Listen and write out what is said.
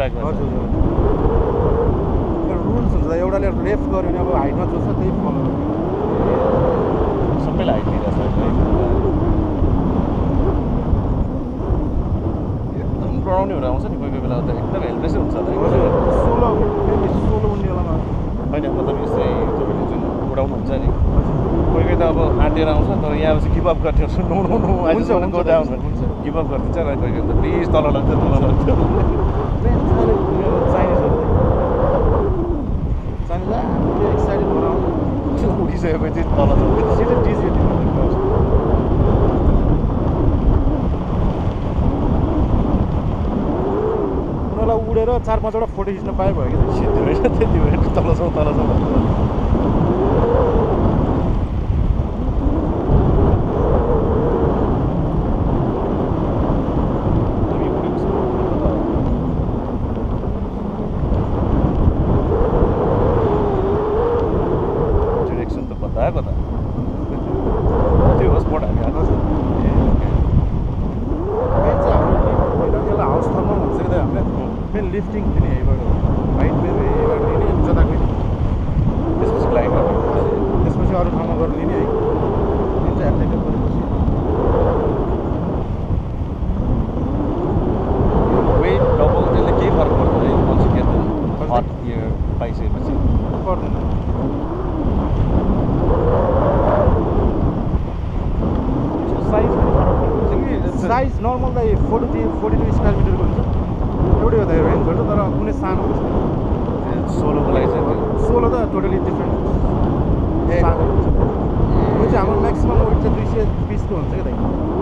Track गर्छ यो rules हुन्छ एउटाले लेफ्ट गर्यो भने अब हाइटमा जोस त्यही फलो सबैलाई हाइट दिन्छ एकदम ब्राउन हुँदा आउँछ नि कोही कोही बेला त एकदम हेल्पलेस हुन्छ त 16 हुने बेलामा हैन मतलब यसै तपाईले जुन उडाउनु हुन्छ नि कोही कोही त अब आटेर आउँछ तर यहाँ चाहिँ गिभ अप गर्ने हुन्छ नो नो नो आज चाहिँ गो डाउन हुन्छ give up garcha chara gayo ta please tala lagcha Chinese la excited bana udi se bete tala jao sele DJ tala udera 4-5 wata photo khicna paye bhayo ke siddhi bhayera tyati bhayera tala jao Maximum weight is 220 kg.